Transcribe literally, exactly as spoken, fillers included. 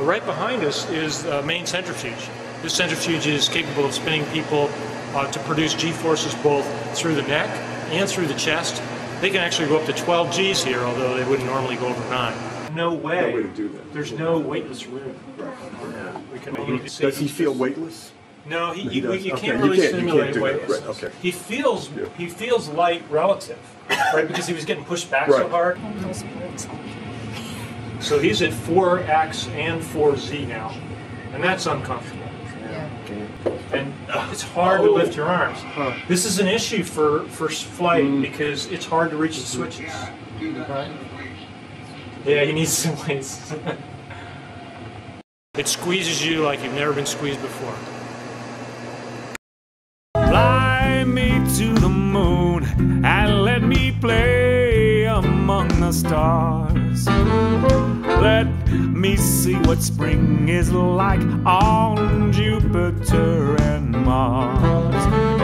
Uh, right behind us is the main centrifuge. This centrifuge is capable of spinning people uh, to produce G-forces both through the neck and through the chest. They can actually go up to twelve G's here, although they wouldn't normally go over nine. No way. No way to do that. There's no weightless room. Right. Yeah. We can only does he feel weightless? No, he, no, he you, you okay. can't really you can't, simulate can't weightlessness. Right. Okay. He feels yeah. he feels light relative, right? Because he was getting pushed back right. so hard. So he's at four X and four Z now, and that's uncomfortable. And it's hard oh. to lift your arms. Huh. This is an issue for, for flight mm. because it's hard to reach the switches. Right? Yeah, he needs some weights. It squeezes you like you've never been squeezed before. Fly me to the moon and let me play among the stars. Let me see what spring is like on Jupiter and Mars.